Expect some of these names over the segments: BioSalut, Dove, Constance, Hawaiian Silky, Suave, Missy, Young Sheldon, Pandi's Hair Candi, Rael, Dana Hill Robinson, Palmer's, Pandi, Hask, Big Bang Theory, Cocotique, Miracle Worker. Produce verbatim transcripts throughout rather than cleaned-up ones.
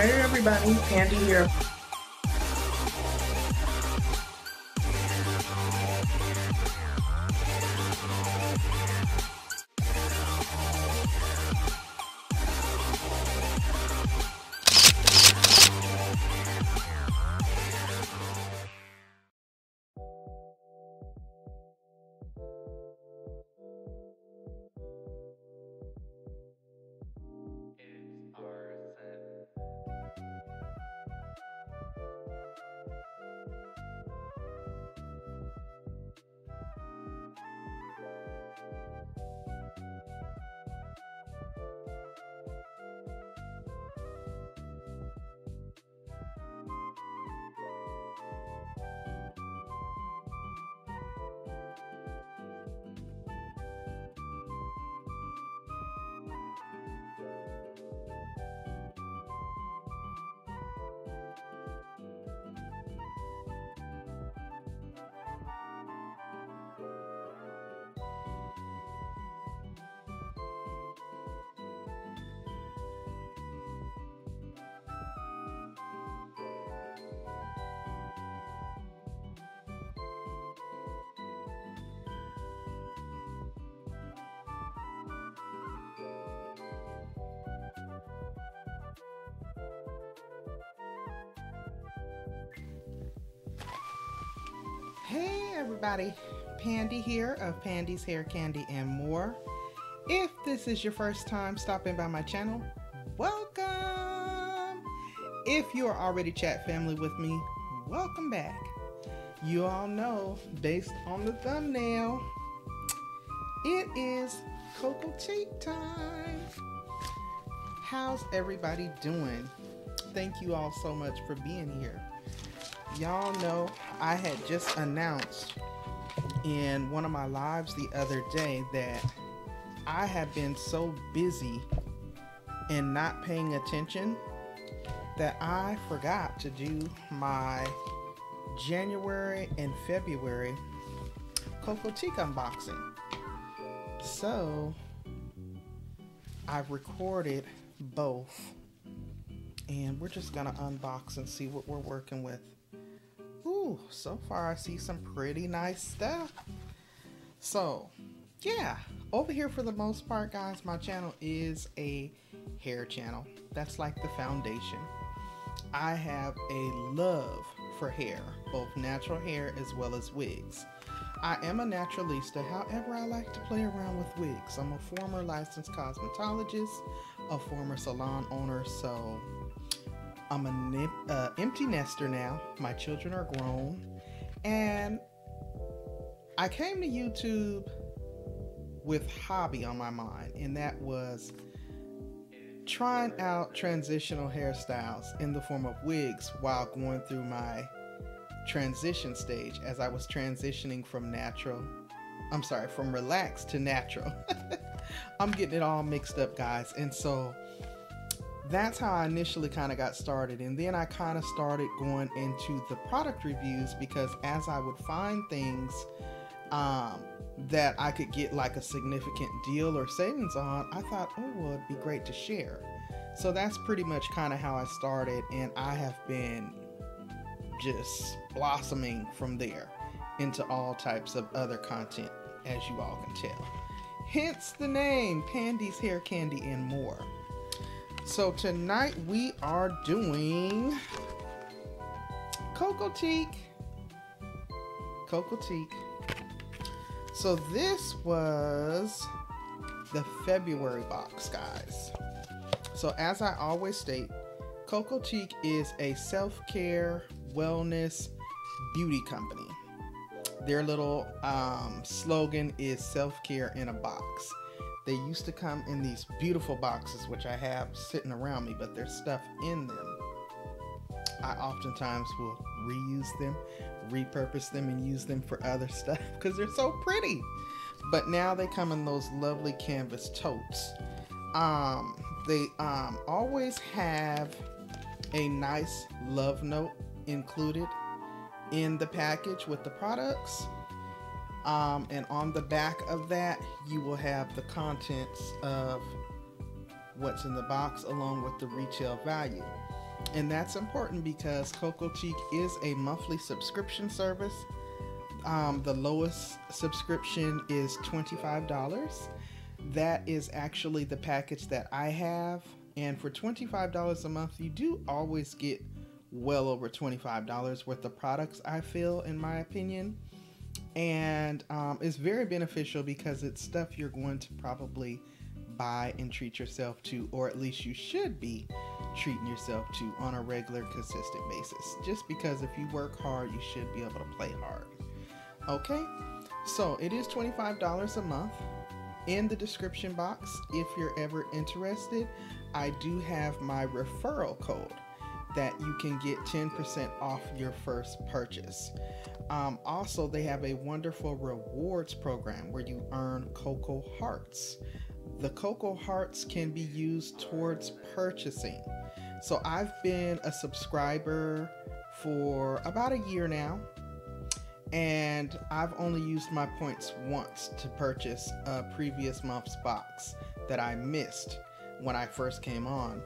Hey everybody, Pandi here. Hey everybody, Pandi here of Pandi's Hair Candy and More. If this is your first time stopping by my channel, welcome! If you are already chat family with me, welcome back. You all know, based on the thumbnail, it is Cocotique time. How's everybody doing? Thank you all so much for being here. Y'all know I had just announced in one of my lives the other day that I have been so busy and not paying attention that I forgot to do my January and February Cocotique unboxing. So I've recorded both and we're just gonna unbox and see what we're working with. Ooh, so far I see some pretty nice stuff. So yeah, over here for the most part, guys, my channel is a hair channel. That's like the foundation. I have a love for hair, both natural hair as well as wigs. I am a naturalista, however I like to play around with wigs. I'm a former licensed cosmetologist, a former salon owner, so I'm an uh, empty nester now. My children are grown. And I came to YouTube with hobby on my mind, and that was trying out transitional hairstyles in the form of wigs while going through my transition stage as I was transitioning from natural, I'm sorry, from relaxed to natural. I'm getting it all mixed up, guys. And so that's how I initially kind of got started, and then I kind of started going into the product reviews because as I would find things um, that I could get like a significant deal or savings on, I thought, oh, well, it'd be great to share. So that's pretty much kind of how I started, and I have been just blossoming from there into all types of other content, as you all can tell. Hence the name, Pandi's Hair Candy and More. So tonight we are doing Cocotique. Cocotique. So this was the February box, guys. So as I always state, Cocotique is a self-care, wellness, beauty company. Their little um, slogan is self-care in a box. They used to come in these beautiful boxes, which I have sitting around me, but there's stuff in them. I oftentimes will reuse them, repurpose them, and use them for other stuff because they're so pretty. But now they come in those lovely canvas totes. Um, they um, always have a nice love note included in the package with the products. Um, and on the back of that, you will have the contents of what's in the box along with the retail value. And that's important because Cocotique is a monthly subscription service. Um, the lowest subscription is twenty-five dollars. That is actually the package that I have. And for twenty-five dollars a month, you do always get well over twenty-five dollars worth of products, I feel, in my opinion. And um, it's very beneficial because it's stuff you're going to probably buy and treat yourself to, or at least you should be treating yourself to on a regular, consistent basis. Just because if you work hard, you should be able to play hard. Okay, so it is twenty-five dollars a month. In the description box, if you're ever interested, I do have my referral code that you can get ten percent off your first purchase. Um, also, they have a wonderful rewards program where you earn Cocoa Hearts. The Cocoa Hearts can be used towards purchasing. So I've been a subscriber for about a year now, and I've only used my points once to purchase a previous month's box that I missed when I first came on,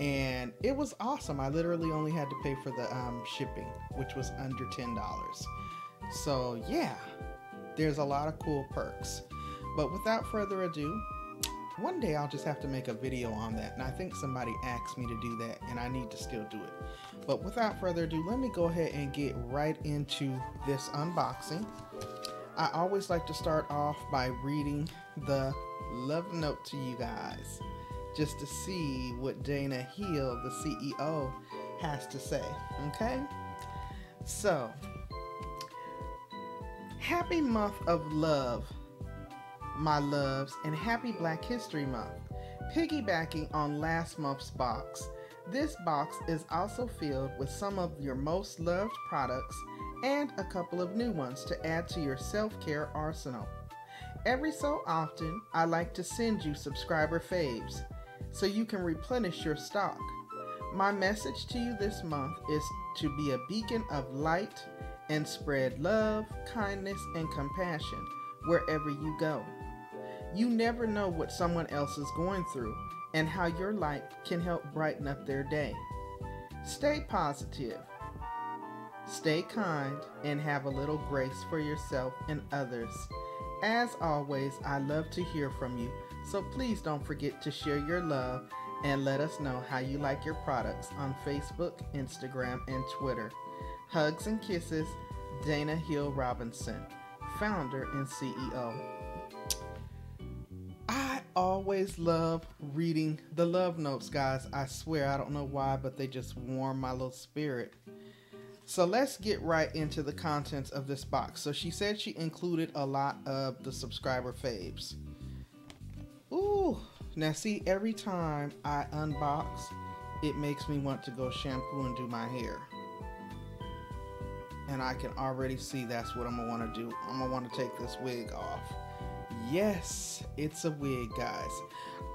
and it was awesome. I literally only had to pay for the um, shipping, which was under ten dollars. So yeah, there's a lot of cool perks. But without further ado, one day I'll just have to make a video on that, and I think somebody asked me to do that, and I need to still do it. But without further ado, let me go ahead and get right into this unboxing. I always like to start off by reading the love note to you guys, just to see what Dana Hill, the C E O, has to say, okay? So, happy month of love, my loves, and happy Black History Month. Piggybacking on last month's box, this box is also filled with some of your most loved products and a couple of new ones to add to your self-care arsenal. Every so often, I like to send you subscriber faves so you can replenish your stock. My message to you this month is to be a beacon of light and spread love, kindness, and compassion wherever you go. You never know what someone else is going through and how your light can help brighten up their day. Stay positive, stay kind, and have a little grace for yourself and others. As always, I love to hear from you, so please don't forget to share your love and let us know how you like your products on Facebook, Instagram, and Twitter. Hugs and kisses, Dana Hill Robinson, founder and C E O. I always love reading the love notes, guys. I swear, I don't know why, but they just warm my little spirit. So let's get right into the contents of this box. So she said she included a lot of the subscriber faves. Ooh, now see, every time I unbox, it makes me want to go shampoo and do my hair. And I can already see that's what I'm gonna want to do. I'm gonna want to take this wig off. Yes, it's a wig, guys.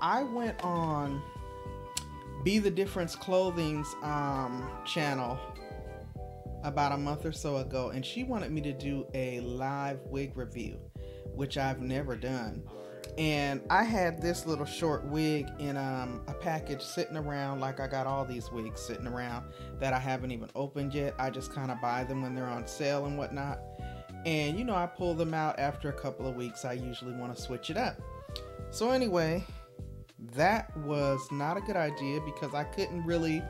I went on Be the Difference Clothing's um, channel about a month or so ago, and she wanted me to do a live wig review, which I've never done. And I had this little short wig in um, a package sitting around. Like, I got all these wigs sitting around that I haven't even opened yet. I just kind of buy them when they're on sale and whatnot. And you know, I pull them out after a couple of weeks. I usually want to switch it up. So anyway, that was not a good idea because I couldn't really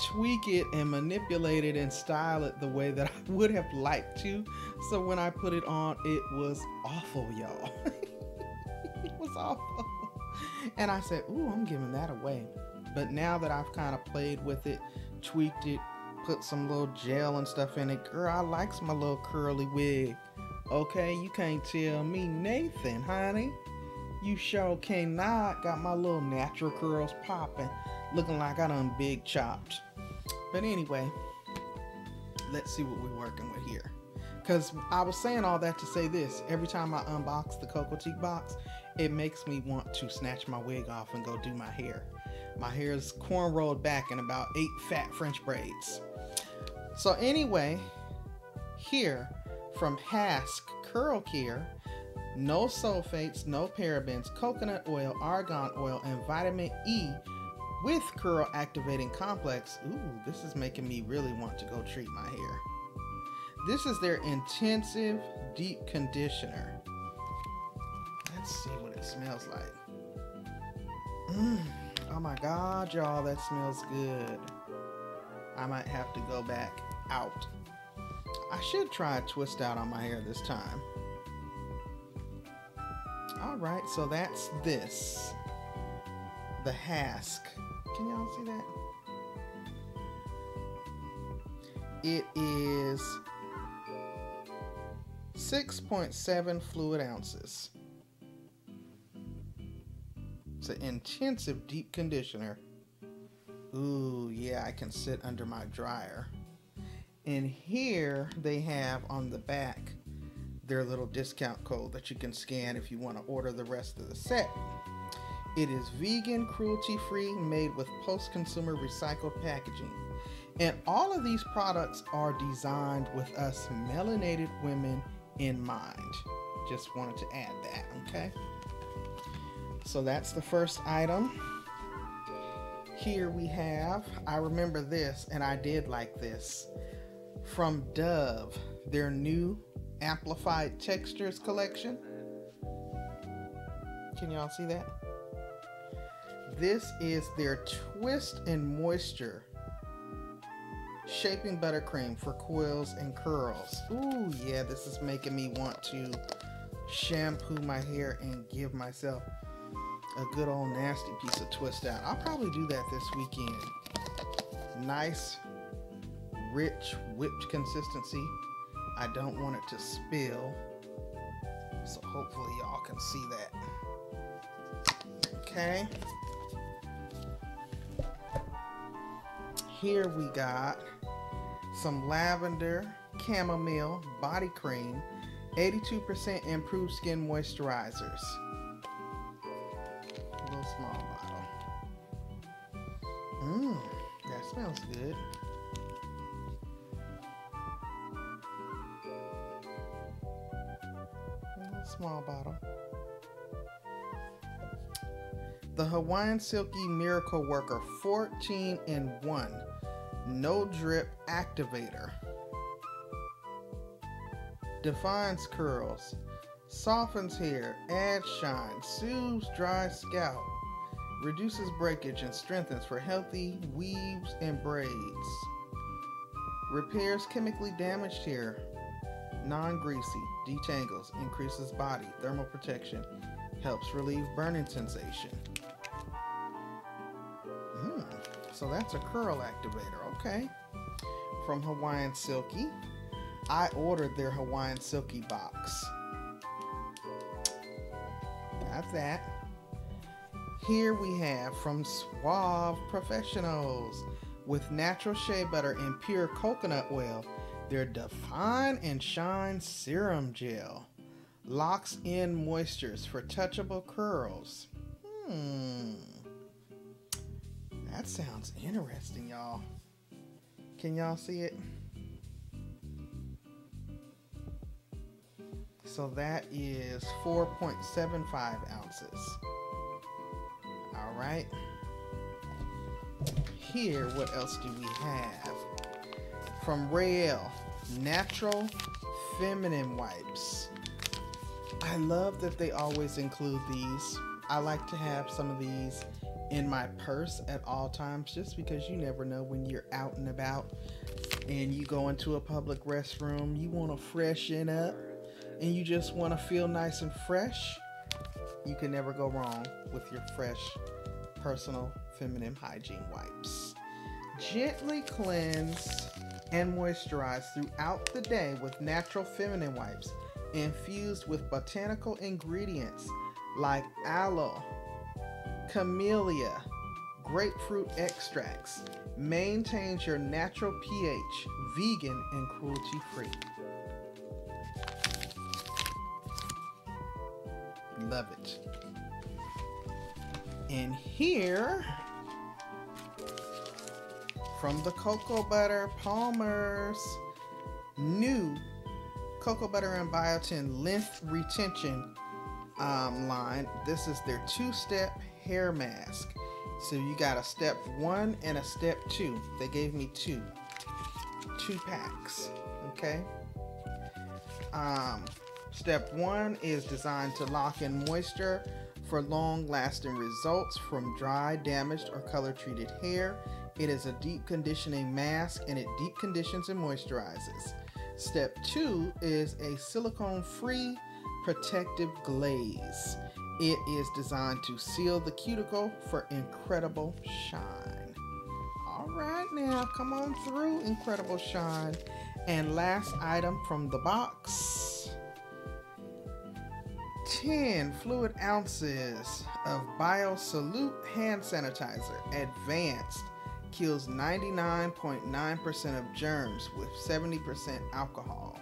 tweak it and manipulate it and style it the way that I would have liked to. So when I put it on, it was awful, y'all. It was awful. And I said, ooh, I'm giving that away. But now that I've kind of played with it, tweaked it, put some little gel and stuff in it, girl, I likes my little curly wig. Okay, you can't tell me Nathan, honey. You sure cannot. Got my little natural curls popping, looking like I done big chopped. But anyway, let's see what we're working with here. Because I was saying all that to say this. Every time I unbox the Cocotique box, it makes me want to snatch my wig off and go do my hair. My hair is corn rolled back in about eight fat French braids. So anyway, here from Hask Curl Care, no sulfates, no parabens, coconut oil, argan oil, and vitamin E with Curl Activating Complex. Ooh, this is making me really want to go treat my hair. This is their intensive deep conditioner. Let's see what it smells like. Mm, oh my God, y'all, that smells good. I might have to go back out. I should try a twist out on my hair this time. All right, so that's this. The Hask. Can y'all see that? It is six point seven fluid ounces. It's an intensive deep conditioner. Ooh, yeah, I can sit under my dryer. And here they have on the back their little discount code that you can scan if you want to order the rest of the set. It is vegan, cruelty-free, made with post-consumer recycled packaging. And all of these products are designed with us melanated women in mind. Just wanted to add that, okay? So that's the first item. Here we have, I remember this, and I did like this, from Dove, their new Amplified Textures collection. Can y'all see that? This is their Twist and Moisture Shaping Buttercream for Coils and Curls. Ooh, yeah, this is making me want to shampoo my hair and give myself a good old nasty piece of twist out. I'll probably do that this weekend. Nice, rich, whipped consistency. I don't want it to spill. So hopefully y'all can see that. Okay. Here we got some lavender chamomile body cream, eighty-two percent improved skin moisturizers. A little small bottle. Mmm, that smells good. A little small bottle. The Hawaiian Silky Miracle Worker fourteen in one No Drip Activator. Defines curls, softens hair, adds shine, soothes dry scalp, reduces breakage and strengthens for healthy weaves and braids. Repairs chemically damaged hair, non-greasy, detangles, increases body thermal protection, helps relieve burning sensation. Mm, so that's a curl activator, okay? From Hawaiian Silky. I ordered their Hawaiian Silky box. Got that. Here we have from Suave Professionals with natural shea butter and pure coconut oil, their Define and Shine Serum Gel. Locks in moistures for touchable curls. Hmm. That sounds interesting, y'all. Can y'all see it? So that is four point seven five ounces. All right. Here, what else do we have? From Rael, natural feminine wipes. I love that they always include these. I like to have some of these in my purse at all times just because you never know when you're out and about and you go into a public restroom, you want to freshen up and you just want to feel nice and fresh. You can never go wrong with your fresh personal feminine hygiene wipes. Gently cleanse and moisturize throughout the day with natural feminine wipes infused with botanical ingredients like aloe, camellia, grapefruit extracts. Maintains your natural pH, vegan and cruelty-free. Love it. And here, from the cocoa butter, Palmer's new cocoa butter and biotin length retention um, line. This is their two-step hair mask. So you got a step one and a step two. They gave me two. Two packs, okay? Um, step one is designed to lock in moisture for long-lasting results from dry, damaged, or color-treated hair. It is a deep conditioning mask, and it deep conditions and moisturizes. Step two is a silicone-free protective glaze. It is designed to seal the cuticle for incredible shine. All right, now come on through, incredible shine. And last item from the box, ten fluid ounces of BioSalut hand sanitizer, advanced. Kills ninety-nine point nine percent of germs with seventy percent alcohol.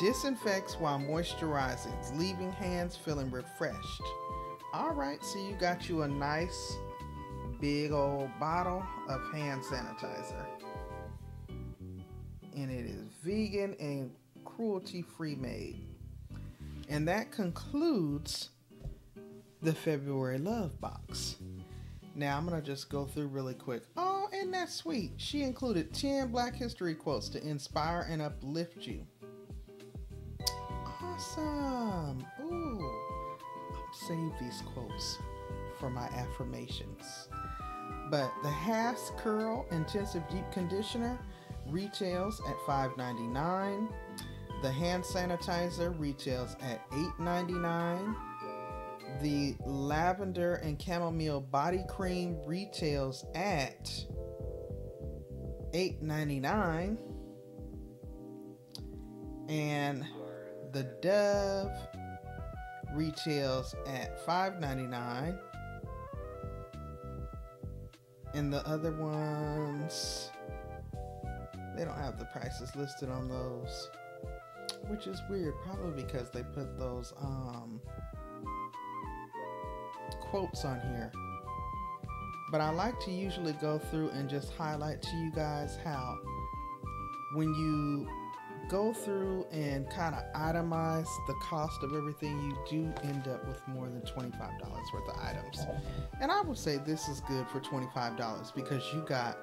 Disinfects while moisturizing, leaving hands feeling refreshed. All right, so you got you a nice big old bottle of hand sanitizer. And it is vegan and cruelty-free made. And that concludes the February Love Box. Now, I'm going to just go through really quick. Oh, and that's sweet. She included ten Black History quotes to inspire and uplift you. Awesome. Ooh. I'll save these quotes for my affirmations. But the Hask Curl Intensive Deep Conditioner retails at five ninety-nine. The hand sanitizer retails at eight ninety-nine. The lavender and chamomile body cream retails at eight ninety-nine, and the Dove retails at five ninety-nine, and the other ones, they don't have the prices listed on those, which is weird, probably because they put those um quotes on here. But I like to usually go through and just highlight to you guys how when you go through and kind of itemize the cost of everything, you do end up with more than twenty-five dollars worth of items. And I would say this is good for twenty-five dollars because you got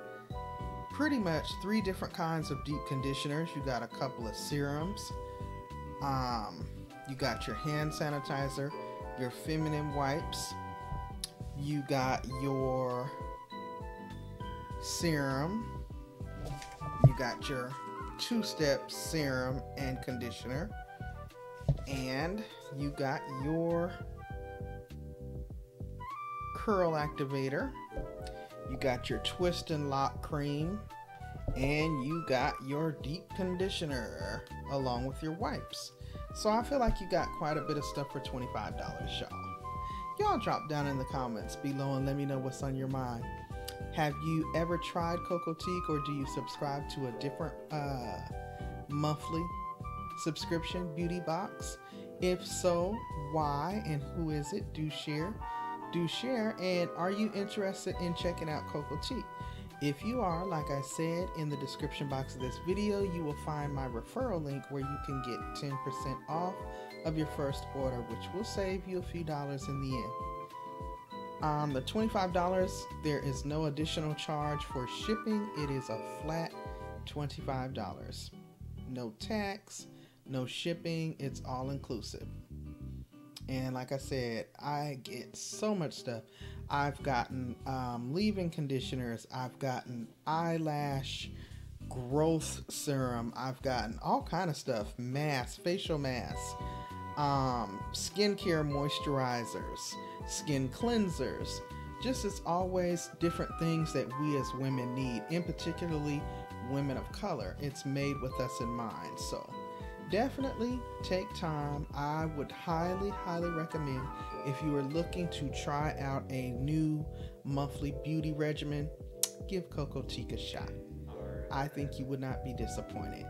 pretty much three different kinds of deep conditioners. You got a couple of serums, um, you got your hand sanitizer, your feminine wipes, you got your serum, you got your two-step serum and conditioner, and you got your curl activator, you got your twist and lock cream, and you got your deep conditioner along with your wipes. So I feel like you got quite a bit of stuff for twenty-five dollars, y'all. Y'all drop down in the comments below and let me know what's on your mind. Have you ever tried Cocotique, or do you subscribe to a different uh, monthly subscription beauty box? If so, why and who is it? Do share. Do share. And are you interested in checking out Cocotique? If you are, like I said, in the description box of this video, you will find my referral link where you can get ten percent off of your first order, which will save you a few dollars in the end. Um, the twenty-five dollars, there is no additional charge for shipping. It is a flat twenty-five dollars. No tax, no shipping. It's all inclusive. And like I said, I get so much stuff. I've gotten um, leave-in conditioners, I've gotten eyelash growth serum, I've gotten all kind of stuff, masks, facial masks, um, skincare moisturizers, skin cleansers, just as always different things that we as women need, and particularly women of color. It's made with us in mind, so definitely take time. I would highly, highly recommend if you are looking to try out a new monthly beauty regimen, give Cocotique a shot. I think you would not be disappointed.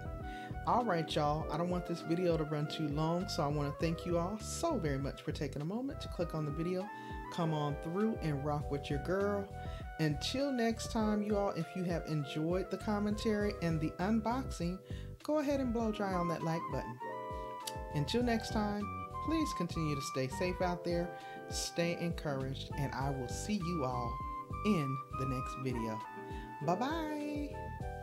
All right, y'all. I don't want this video to run too long, so I want to thank you all so very much for taking a moment to click on the video. Come on through and rock with your girl. Until next time, you all, if you have enjoyed the commentary and the unboxing, go ahead and blow dry on that like button. Until next time, please continue to stay safe out there. stay encouraged, and I will see you all in the next video. Bye-bye.